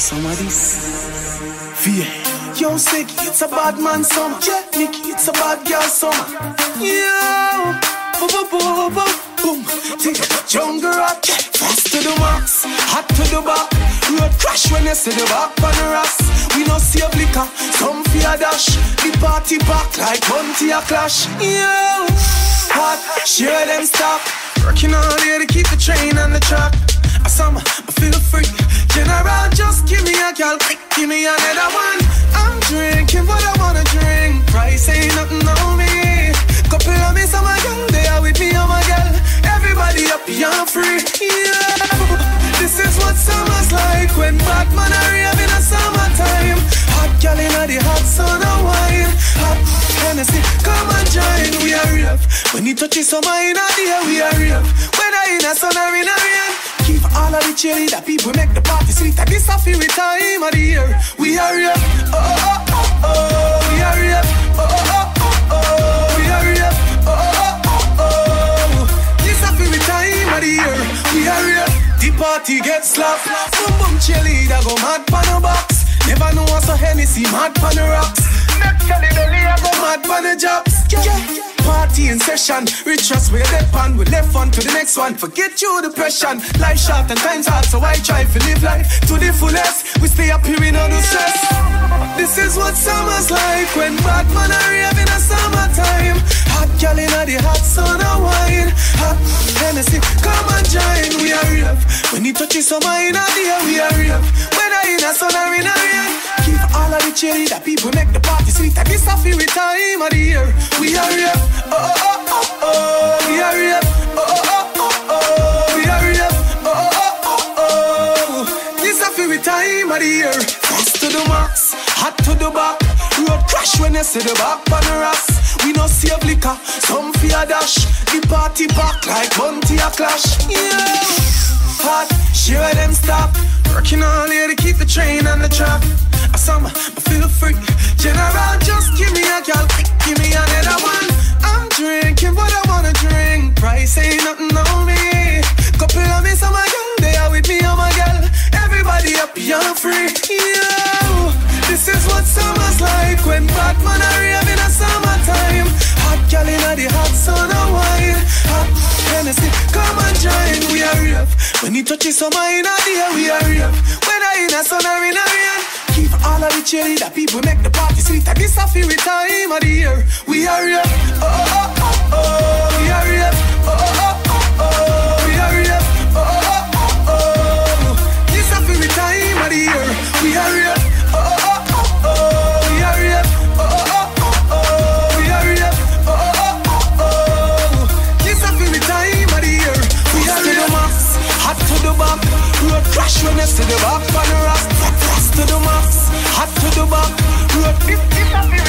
summer this. Fear. Yo, sick, it's a bad man summer. Check me, it's a bad girl summer. Yo, boom, boom, boom, boom. Take a jungle rock, fast to the max, hot to the back. Road crash when you see the back on the rocks. We no see a blicker, some fear dash. The party back like hunty a clash. Yo, hot, share them stop. Working all day to keep the train on the track. A summer, I feel free. General, just give me a girl, give me another one. I'm drinking what I wanna drink. Price ain't nothing on me. Couple of me, some of them, they are with me, oh my girl. Everybody up, young free. Yeah. This is what summer's like when bad man are rave in the summertime. Hot girl in the hot sun and wine. Hot Hennessy, come and join. We are real. When you touch summer in the air, we are real. Whether in the sun or in the rain. Keep all of the cheerleader people make the party sweet. I guess I feel with time of the year. We are real. Oh, oh, oh, oh. We are real. Oh, oh, oh, oh. We are real. Oh, oh, oh, oh. Guess I feel with time of the year. We are real. The party gets slapped. Boom, boom, cheerleader go mad pan the box. Never know what's a Hennessy mad pan the rocks. Next cheerleader go mad pan the jobs. Yeah, yeah. Party in session, reach us with a pan. We left on to the next one, forget your depression. Life short and time's hard, so I try to live life to the fullest. We stay up here in all the stress. This is what summer's like when bad man are raving in the summertime. Hot girl in the hot sun and wine. Hot Hennessy, come and join. We are real. When you touch summer in the air, we are real. Whether in the sun or in the rain. Keep all of the cheerleader people make the party sweet. I guess I feel with time of the year. We are real. Oh, oh, oh, oh, we are real. Oh, oh, oh, oh, we are real. Oh, oh, oh, oh, oh. This happy with time of the year. Fast to the max, hot to the back. Road crash when you see the back on the rocks. We no see a blicker, some fear dash. The party back like hunty a clash. Yeah, hot, share them stop. Working all day to keep the train on the track. A summer, I feel free. General, just give me a girl, give me another one. I'm drinking what I wanna drink. Price ain't nothing on me. Couple of me, some of them, they are with me, oh my girl. Everybody up, young free. Yo, this is what summer's like when bad man are raving in the summertime. Hot girl in the hot sun and wine. Hot Hennessy, come and join. We are real. When you touch summer in the air, we are real. Whether in the sun or in the rain. Keep all of the cheerleader people make the party sweet. I guess I feel with time of the year. We are real. Oh, oh, oh, oh. We are real. Oh, oh, oh, oh. We are real. Oh, oh, oh, oh. Guess I feel with time of the year. We are real. Oh, oh, oh, oh. We are real. Oh, oh, oh, oh. We are real. Oh, oh, oh, oh. Guess I feel with time of the year. We are real. Hot to the back. Road crash when I see the back on the rock. To the max, hot to the back. Road, if I feel